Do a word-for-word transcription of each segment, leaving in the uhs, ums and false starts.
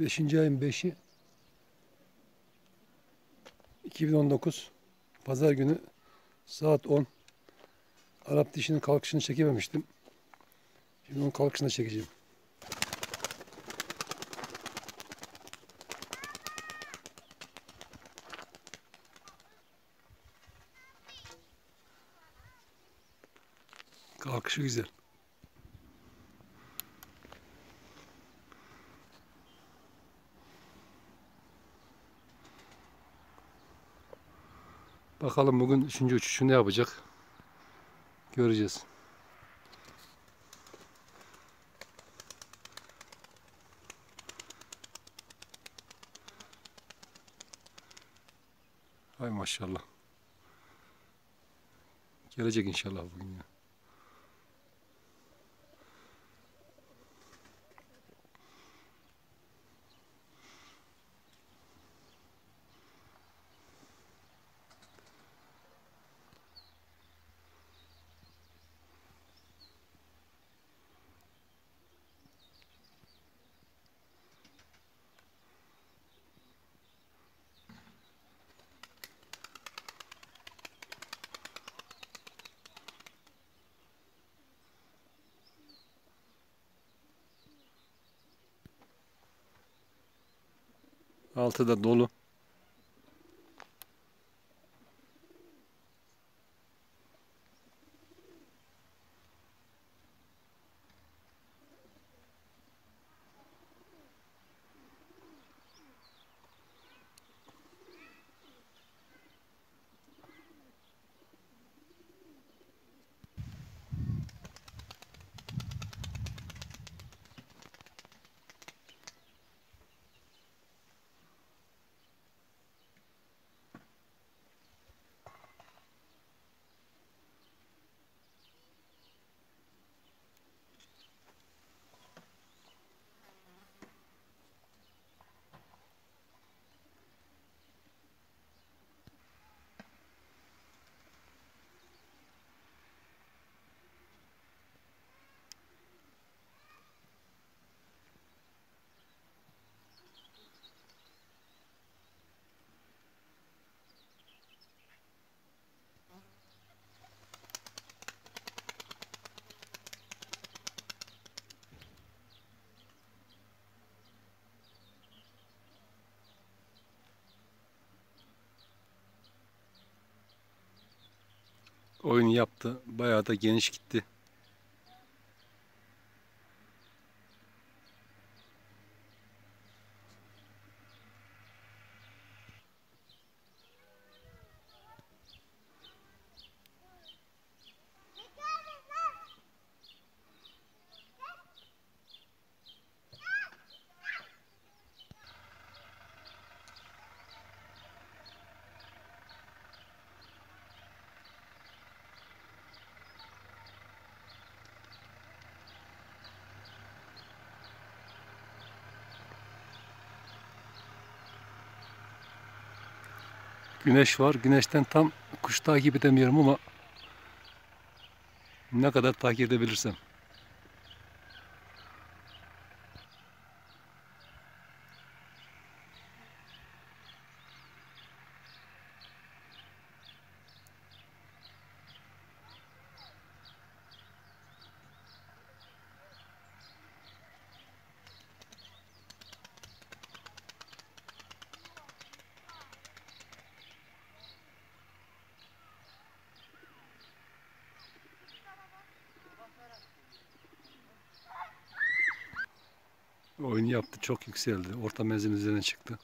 Beşinci ayın beşi iki bin on dokuz Pazar günü saat on. Arap dişinin kalkışını çekememiştim. Şimdi onun kalkışını çekeceğim. Kalkışı güzel. Bakalım bugün üçüncü uçuşu ne yapacak? Göreceğiz. Hay maşallah. Gelecek inşallah bugün ya. Altı da dolu. Oyun yaptı. Bayağı da geniş gitti. Güneş var. Güneşten tam kuş takip edemiyorum ama ne kadar takip edebilirsem. Oyun yaptı, çok yükseldi. Orta menzilin üzerine çıktı.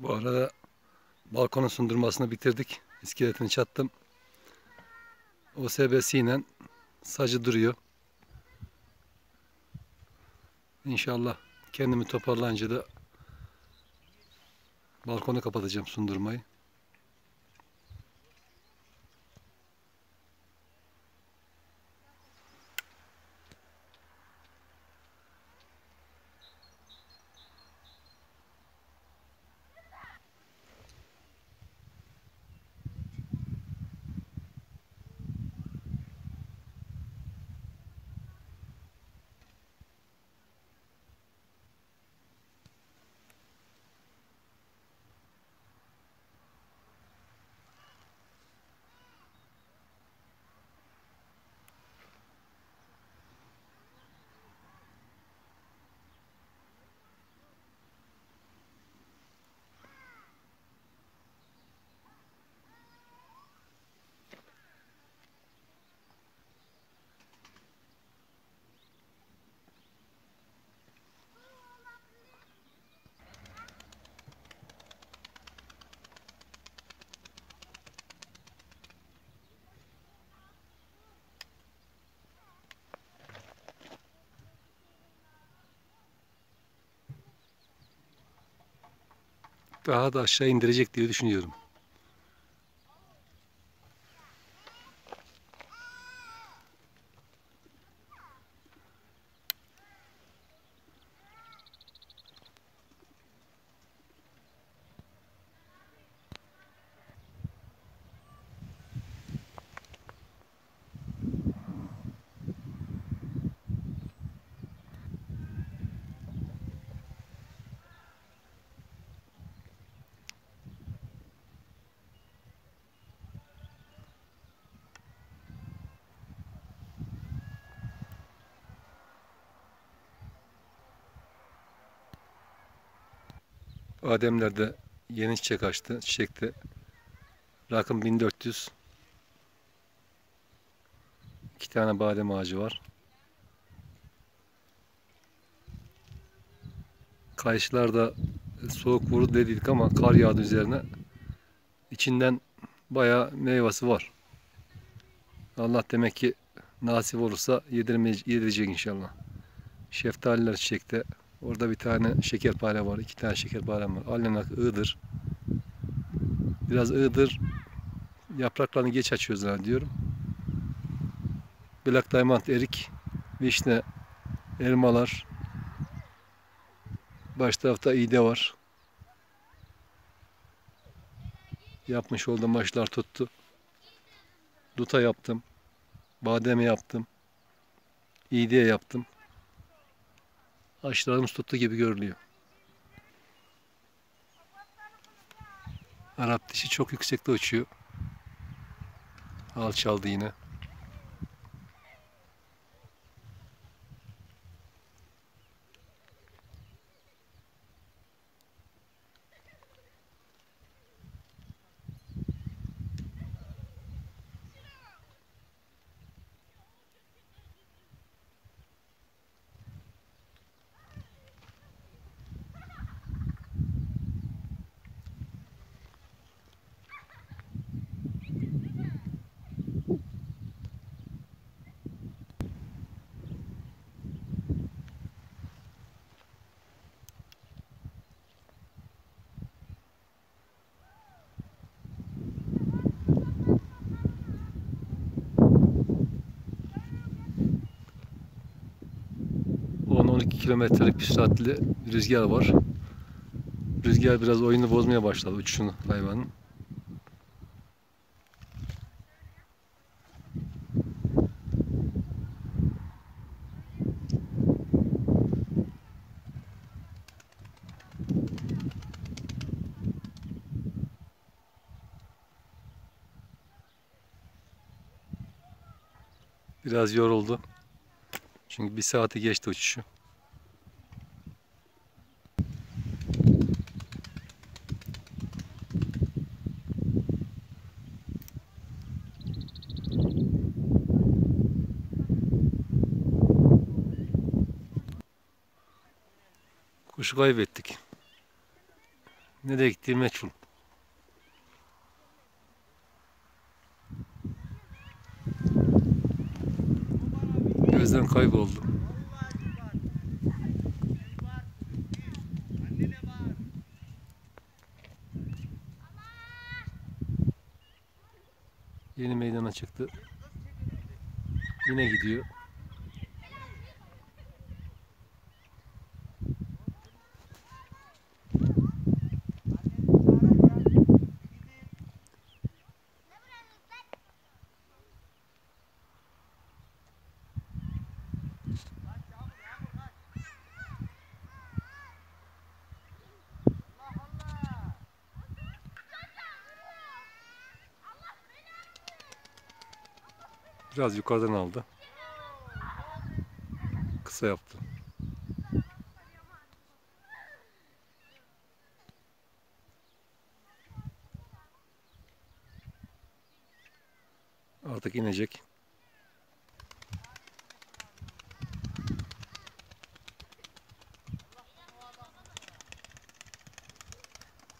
Bu arada balkonun sundurmasını bitirdik. İskeletini çattım. O S B'siyle sacı duruyor. İnşallah kendimi toparlayınca da Balkona kapatacağım sundurmayı. Daha da aşağı indirecek diye düşünüyorum. Bademlerde yeni çiçek açtı. Çiçekte rakım bin dört yüz. İki tane badem ağacı var. Kayışlarda soğuk vurdu dedik ama kar yağdı üzerine. İçinden bayağı meyvesi var. Allah demek ki nasip olursa yedirecek inşallah. Şeftaliler çiçekte. Orada bir tane şekerpare var, iki tane şekerparem var. Alyanak Iğdır. Biraz Iğdır yapraklarını geç açıyor zannediyorum. Black Diamond erik, vişne, elmalar. Baş tarafta iğde var. Yapmış olduğum maçlar tuttu. Duta yaptım. Bademe yaptım. İğdeye yaptım. Ağaçlarımız tuttu gibi görünüyor. Arap dişi çok yüksekte uçuyor. Alçaldı yine. on iki kilometrelik bir saatli rüzgar var. Rüzgar biraz oyunu bozmaya başladı, uçuşunu hayvanın. Biraz yoruldu. Çünkü bir saati geçti uçuşu. Kuşu kaybettik. Nereye gittiği meçhul. Gözden kayboldu. Yeni meydana çıktı. Yine gidiyor. Biraz yukarıdan aldı. Kısa yaptı. Artık inecek.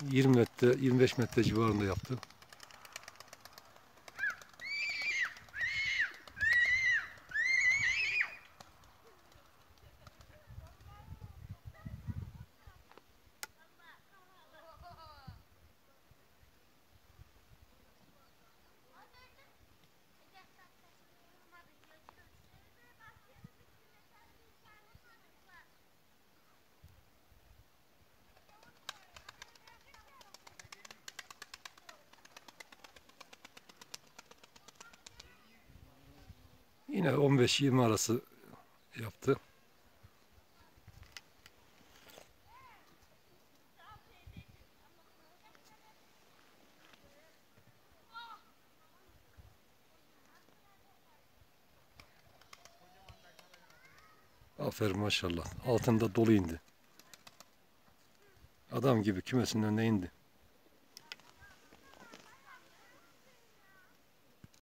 yirmi metre, yirmi beş metre civarında yaptı. Yine on beş yirmi arası yaptı. Aferin, maşallah. Altında dolu indi. Adam gibi kümesin önüne indi.